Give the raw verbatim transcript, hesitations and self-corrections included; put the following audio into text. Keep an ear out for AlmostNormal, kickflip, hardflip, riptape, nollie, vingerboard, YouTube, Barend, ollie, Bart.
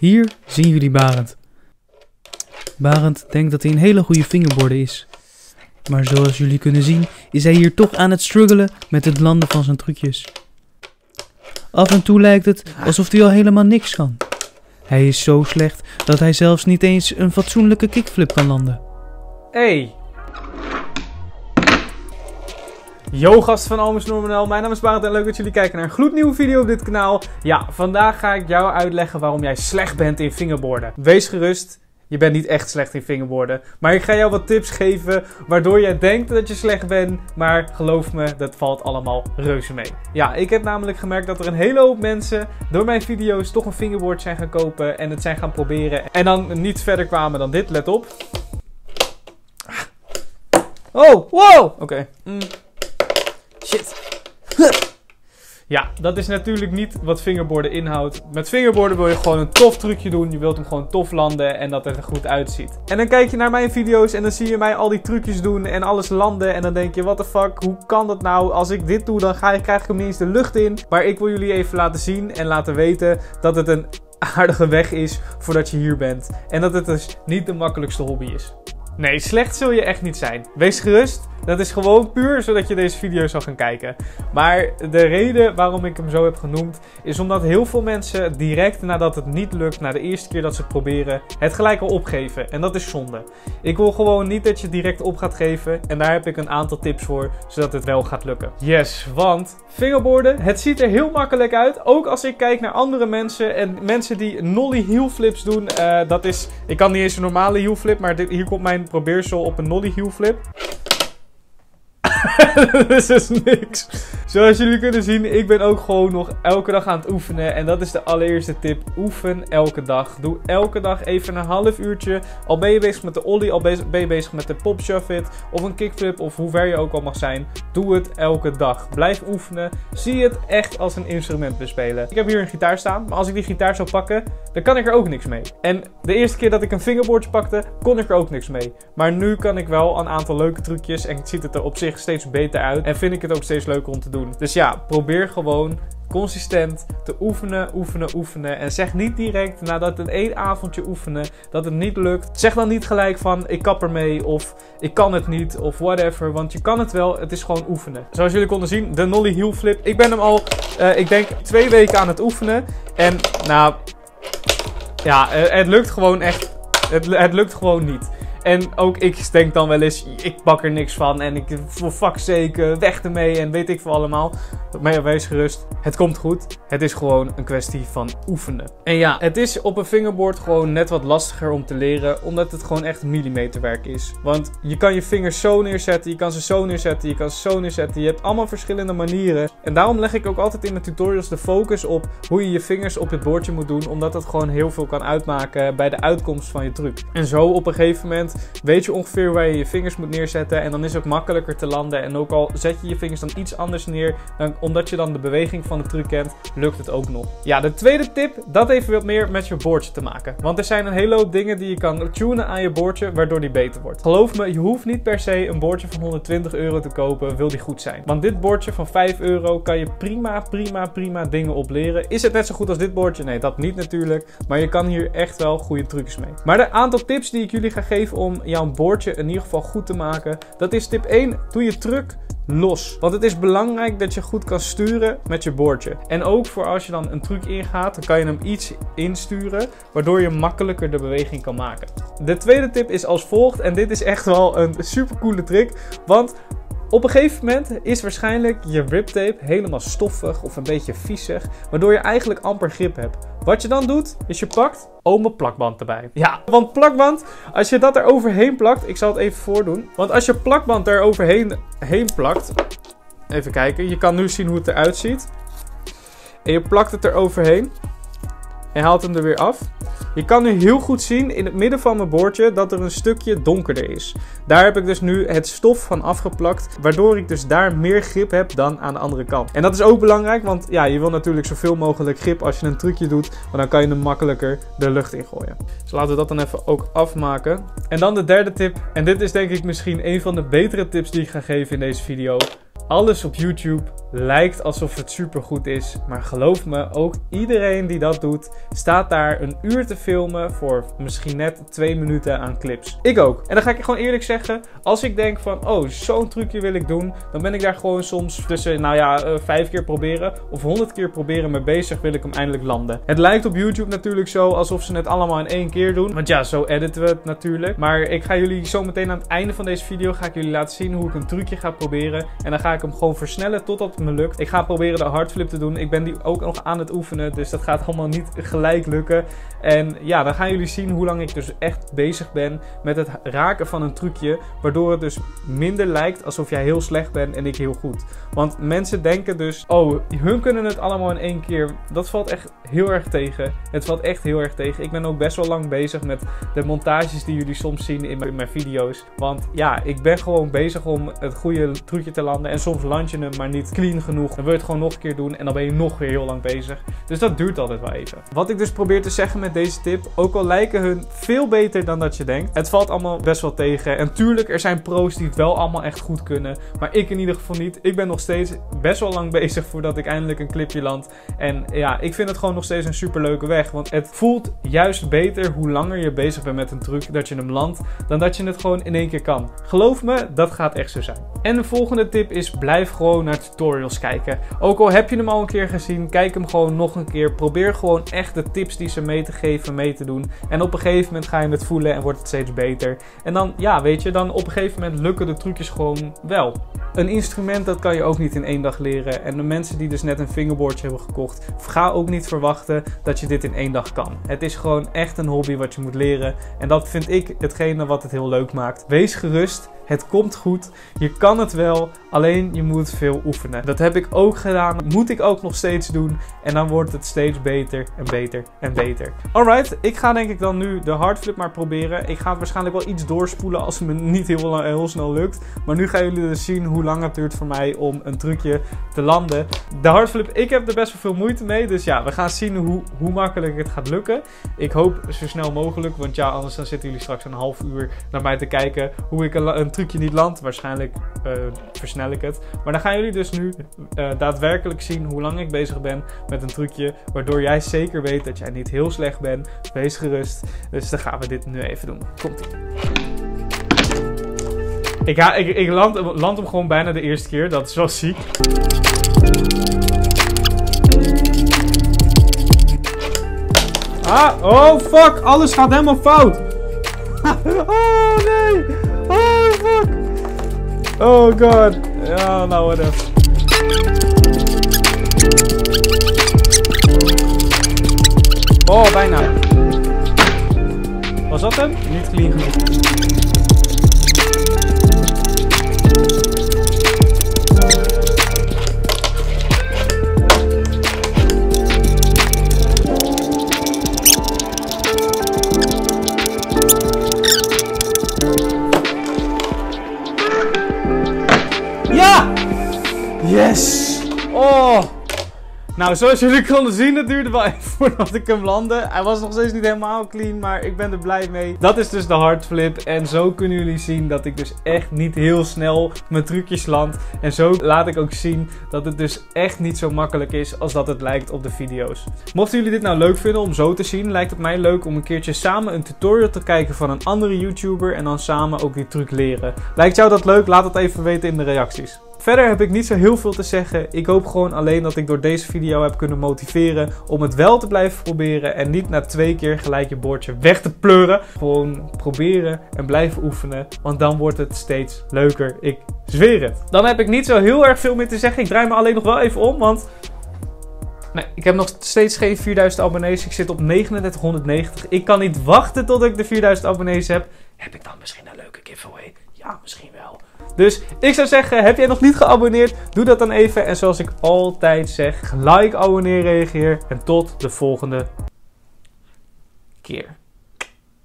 Hier zien jullie Barend. Barend denkt dat hij een hele goede vingerborder is. Maar zoals jullie kunnen zien is hij hier toch aan het struggelen met het landen van zijn trucjes. Af en toe lijkt het alsof hij al helemaal niks kan. Hij is zo slecht dat hij zelfs niet eens een fatsoenlijke kickflip kan landen. Hey! Yo gast van AlmostNormal, mijn naam is Bart en leuk dat jullie kijken naar een gloednieuwe video op dit kanaal. Ja, vandaag ga ik jou uitleggen waarom jij slecht bent in vingerboarden. Wees gerust, je bent niet echt slecht in vingerboarden. Maar ik ga jou wat tips geven waardoor jij denkt dat je slecht bent. Maar geloof me, dat valt allemaal reuze mee. Ja, ik heb namelijk gemerkt dat er een hele hoop mensen door mijn video's toch een vingerboard zijn gaan kopen. En het zijn gaan proberen. En dan niet verder kwamen dan dit, let op. Oh, wow! Oké. Okay. Mm. Shit. Ja, dat is natuurlijk niet wat vingerboarden inhoudt. Met vingerboarden wil je gewoon een tof trucje doen. Je wilt hem gewoon tof landen en dat het er goed uitziet. En dan kijk je naar mijn video's en dan zie je mij al die trucjes doen en alles landen. En dan denk je, what the fuck, hoe kan dat nou? Als ik dit doe, dan ga ik, krijg ik hem eens de lucht in. Maar ik wil jullie even laten zien en laten weten dat het een aardige weg is voordat je hier bent. En dat het dus niet de makkelijkste hobby is. Nee, slecht zul je echt niet zijn. Wees gerust, dat is gewoon puur zodat je deze video zou gaan kijken. Maar de reden waarom ik hem zo heb genoemd, is omdat heel veel mensen direct nadat het niet lukt, na de eerste keer dat ze het proberen, het gelijk al opgeven. En dat is zonde. Ik wil gewoon niet dat je direct op gaat geven. En daar heb ik een aantal tips voor, zodat het wel gaat lukken. Yes, want vingerboarden, het ziet er heel makkelijk uit. Ook als ik kijk naar andere mensen en mensen die nollie heel flips doen. Uh, dat is, ik kan niet eens een normale heel flip, maar dit, hier komt mijn probeersel op een nollie heel flip. Dat is dus niks. Zoals jullie kunnen zien, ik ben ook gewoon nog elke dag aan het oefenen. En dat is de allereerste tip. Oefen elke dag. Doe elke dag even een half uurtje. Al ben je bezig met de ollie, al ben je bezig met de pop shove it. Of een kickflip, of hoe ver je ook al mag zijn. Doe het elke dag. Blijf oefenen. Zie het echt als een instrument bespelen. Ik heb hier een gitaar staan. Maar als ik die gitaar zou pakken, dan kan ik er ook niks mee. En de eerste keer dat ik een vingerboardje pakte, kon ik er ook niks mee. Maar nu kan ik wel een aantal leuke trucjes. En ziet het er op zich steeds beter uit. En vind ik het ook steeds leuker om te doen. Dus ja, probeer gewoon consistent te oefenen, oefenen, oefenen. En zeg niet direct nadat het één avondje oefenen dat het niet lukt. Zeg dan niet gelijk van ik kap ermee of ik kan het niet of whatever. Want je kan het wel, het is gewoon oefenen. Zoals jullie konden zien, de nollie heel flip. Ik ben hem al, uh, ik denk, twee weken aan het oefenen. En nou, ja, uh, het lukt gewoon echt, het, het lukt gewoon niet. En ook ik denk dan wel eens, ik pak er niks van en ik voor fuck's sake, weg ermee en weet ik voor allemaal. Maar wees gerust, het komt goed. Het is gewoon een kwestie van oefenen. En ja, het is op een vingerboard gewoon net wat lastiger om te leren, omdat het gewoon echt millimeterwerk is. Want je kan je vingers zo neerzetten, je kan ze zo neerzetten, je kan ze zo neerzetten. Je hebt allemaal verschillende manieren. En daarom leg ik ook altijd in mijn tutorials de focus op hoe je je vingers op het boordje moet doen, omdat dat gewoon heel veel kan uitmaken bij de uitkomst van je truc. En zo op een gegeven moment weet je ongeveer waar je je vingers moet neerzetten en dan is het makkelijker te landen. En ook al zet je je vingers dan iets anders neer, dan, omdat je dan de beweging van de truc kent, lukt het ook nog. Ja, de tweede tip, dat heeft wat meer met je boordje te maken. Want er zijn een hele hoop dingen die je kan tunen aan je boordje, waardoor die beter wordt. Geloof me, je hoeft niet per se een boordje van honderdtwintig euro te kopen, wil die goed zijn. Want dit boordje van vijf euro kan je prima, prima, prima dingen op leren. Is het net zo goed als dit boordje? Nee, dat niet natuurlijk. Maar je kan hier echt wel goede trucjes mee. Maar de aantal tips die ik jullie ga geven om jouw boordje in ieder geval goed te maken. Dat is tip één. Doe je truc los. Want het is belangrijk dat je goed kan sturen met je boordje. En ook voor als je dan een truc ingaat, dan kan je hem iets insturen, waardoor je makkelijker de beweging kan maken. De tweede tip is als volgt. En dit is echt wel een super coole trick. Want op een gegeven moment is waarschijnlijk je riptape helemaal stoffig of een beetje viezig, waardoor je eigenlijk amper grip hebt. Wat je dan doet, is je pakt ome plakband erbij. Ja, want plakband, als je dat er overheen plakt, ik zal het even voordoen. Want als je plakband er overheen heen plakt, even kijken, je kan nu zien hoe het eruit ziet. En je plakt het er overheen en haalt hem er weer af. Je kan nu heel goed zien in het midden van mijn boordje dat er een stukje donkerder is. Daar heb ik dus nu het stof van afgeplakt, waardoor ik dus daar meer grip heb dan aan de andere kant. En dat is ook belangrijk, want ja, je wil natuurlijk zoveel mogelijk grip als je een trucje doet, want dan kan je hem makkelijker de lucht in gooien. Dus laten we dat dan even ook afmaken. En dan de derde tip, en dit is denk ik misschien een van de betere tips die ik ga geven in deze video. Alles op YouTube lijkt alsof het supergoed is, maar geloof me, ook iedereen die dat doet, staat daar een uur te filmen voor misschien net twee minuten aan clips. Ik ook. En dan ga ik je gewoon eerlijk zeggen, als ik denk van, oh, zo'n trucje wil ik doen, dan ben ik daar gewoon soms tussen, nou ja, uh, vijf keer proberen of honderd keer proberen mee bezig, wil ik hem eindelijk landen. Het lijkt op YouTube natuurlijk zo, alsof ze het allemaal in één keer doen, want ja, zo editen we het natuurlijk. Maar ik ga jullie zo meteen aan het einde van deze video, ga ik jullie laten zien hoe ik een trucje ga proberen. En dan ga ik hem gewoon versnellen totdat het me lukt. Ik ga proberen de hardflip te doen. Ik ben die ook nog aan het oefenen, dus dat gaat allemaal niet gelijk lukken. En ja, dan gaan jullie zien hoe lang ik dus echt bezig ben met het raken van een trucje, waardoor het dus minder lijkt alsof jij heel slecht bent en ik heel goed. Want mensen denken dus, oh, hun kunnen het allemaal in één keer. Dat valt echt heel erg tegen. Het valt echt heel erg tegen. Ik ben ook best wel lang bezig met de montages die jullie soms zien in mijn, in mijn video's. Want ja, ik ben gewoon bezig om het goede trucje te landen. En soms land je hem maar niet clean genoeg. Dan wil je het gewoon nog een keer doen en dan ben je nog weer heel lang bezig. Dus dat duurt altijd wel even. Wat ik dus probeer te zeggen met deze tip, ook al lijken hun veel beter dan dat je denkt, het valt allemaal best wel tegen. En tuurlijk, er zijn pro's die het wel allemaal echt goed kunnen. Maar ik in ieder geval niet. Ik ben nog steeds best wel lang bezig voordat ik eindelijk een clipje land. En ja, ik vind het gewoon nog steeds een superleuke weg. Want het voelt juist beter hoe langer je bezig bent met een truc dat je hem landt, dan dat je het gewoon in één keer kan. Geloof me, dat gaat echt zo zijn. En de volgende tip is, blijf gewoon naar tutorials kijken. Ook al heb je hem al een keer gezien, kijk hem gewoon nog een keer. Probeer gewoon echt de tips die ze mee te geven, mee te doen. En op een gegeven moment ga je het voelen en wordt het steeds beter. En dan, ja, weet je, dan op een gegeven moment lukken de trucjes gewoon wel. Een instrument, dat kan je ook niet in één dag leren. En de mensen die dus net een fingerboardje hebben gekocht, ga ook niet verwachten dat je dit in één dag kan. Het is gewoon echt een hobby wat je moet leren. En dat vind ik hetgene wat het heel leuk maakt. Wees gerust, het komt goed. Je kan het wel, alleen je moet veel oefenen. Dat heb ik ook gedaan, moet ik ook nog steeds doen. En dan wordt het steeds beter en beter en beter. Alright, ik ga denk ik dan nu de hardflip maar proberen. Ik ga het waarschijnlijk wel iets doorspoelen als het me niet heel, heel snel lukt. Maar nu gaan jullie dus zien hoe lang het duurt voor mij om een trucje te landen. De hardflip, ik heb er best wel veel moeite mee. Dus ja, we gaan zien hoe, hoe makkelijk het gaat lukken. Ik hoop zo snel mogelijk, want ja, anders dan zitten jullie straks een half uur naar mij te kijken hoe ik een, een trucje niet land. Waarschijnlijk uh, versnel ik het. Maar dan gaan jullie dus nu uh, daadwerkelijk zien hoe lang ik bezig ben met een trucje, waardoor jij zeker weet dat jij niet heel slecht bent. Wees gerust. Dus dan gaan we dit nu even doen. Komt-ie. Ik, ha, ik, ik land, land hem gewoon bijna de eerste keer. Dat is wel ziek. Ah, oh fuck. Alles gaat helemaal fout. Oh nee. Oh fuck. Oh god. Ja, nou whatever. Oh, bijna. Was dat hem? Niet clean genoeg. Yes! Oh! Nou, zoals jullie konden zien, dat duurde wel even voordat ik hem landde. Hij was nog steeds niet helemaal clean, maar ik ben er blij mee. Dat is dus de hardflip. En zo kunnen jullie zien dat ik dus echt niet heel snel mijn trucjes land. En zo laat ik ook zien dat het dus echt niet zo makkelijk is als dat het lijkt op de video's. Mochten jullie dit nou leuk vinden om zo te zien, lijkt het mij leuk om een keertje samen een tutorial te kijken van een andere YouTuber. En dan samen ook die truc leren. Lijkt jou dat leuk? Laat het even weten in de reacties. Verder heb ik niet zo heel veel te zeggen. Ik hoop gewoon alleen dat ik door deze video heb kunnen motiveren om het wel te blijven proberen en niet na twee keer gelijk je bordje weg te pleuren. Gewoon proberen en blijven oefenen, want dan wordt het steeds leuker. Ik zweer het. Dan heb ik niet zo heel erg veel meer te zeggen. Ik draai me alleen nog wel even om, want nee, ik heb nog steeds geen vierduizend abonnees. Ik zit op drieduizend negenhonderdnegentig. Ik kan niet wachten tot ik de vierduizend abonnees heb. Heb ik dan misschien een leuke giveaway? Ja, misschien wel. Dus ik zou zeggen, heb jij nog niet geabonneerd? Doe dat dan even. En zoals ik altijd zeg, like, abonneer, reageer. En tot de volgende keer.